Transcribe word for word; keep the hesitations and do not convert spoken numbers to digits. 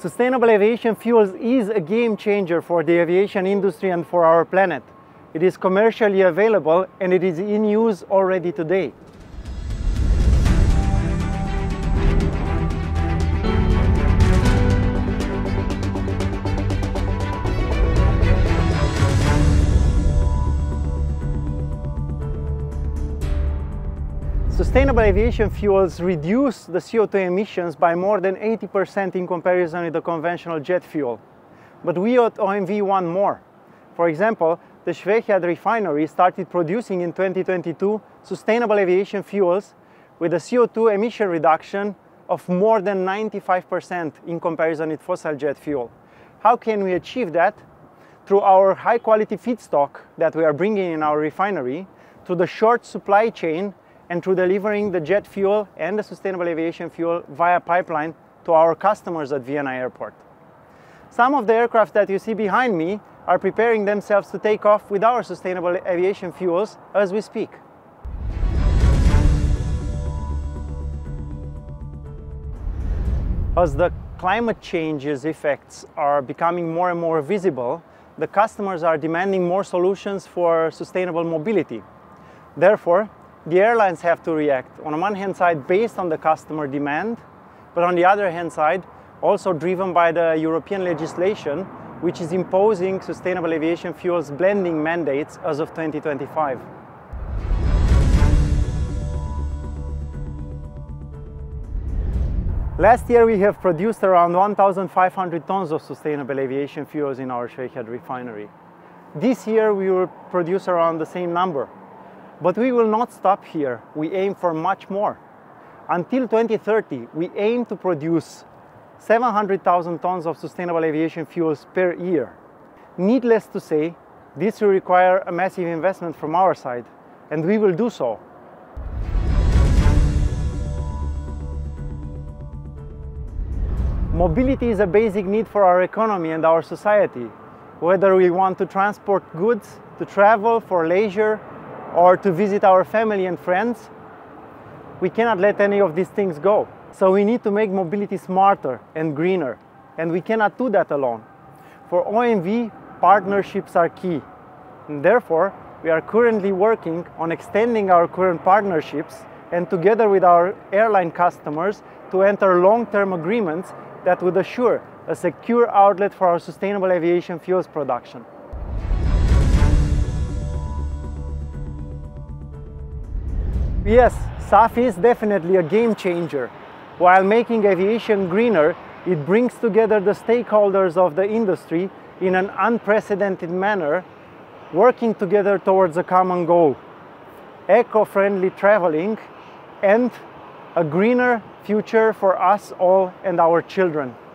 Sustainable aviation fuels is a game changer for the aviation industry and for our planet. It is commercially available and it is in use already today. Sustainable aviation fuels reduce the C O two emissions by more than eighty percent in comparison with the conventional jet fuel. But we at O M V want more. For example, the Schwechat refinery started producing in twenty twenty-two sustainable aviation fuels with a C O two emission reduction of more than ninety-five percent in comparison with fossil jet fuel. How can we achieve that? Through our high-quality feedstock that we are bringing in our refinery, through the short supply chain, and through delivering the jet fuel and the sustainable aviation fuel via pipeline to our customers at Vienna Airport. Some of the aircraft that you see behind me are preparing themselves to take off with our sustainable aviation fuels as we speak. As the climate change's effects are becoming more and more visible, the customers are demanding more solutions for sustainable mobility. Therefore, the airlines have to react, on the one hand side based on the customer demand, but on the other hand side also driven by the European legislation, which is imposing sustainable aviation fuels blending mandates as of twenty twenty-five. Last year we have produced around one thousand five hundred tons of sustainable aviation fuels in our Schwechat refinery. This year we will produce around the same number. But we will not stop here. We aim for much more. Until twenty thirty, we aim to produce seven hundred thousand tons of sustainable aviation fuels per year. Needless to say, this will require a massive investment from our side, and we will do so. Mobility is a basic need for our economy and our society, whether we want to transport goods, to travel for leisure, or to visit our family and friends. We cannot let any of these things go. So we need to make mobility smarter and greener, and we cannot do that alone. For O M V, partnerships are key. And therefore, we are currently working on extending our current partnerships and together with our airline customers to enter long-term agreements that would assure a secure outlet for our sustainable aviation fuels production. Yes, S A F is definitely a game changer. While making aviation greener, it brings together the stakeholders of the industry in an unprecedented manner, working together towards a common goal: eco-friendly traveling and a greener future for us all and our children.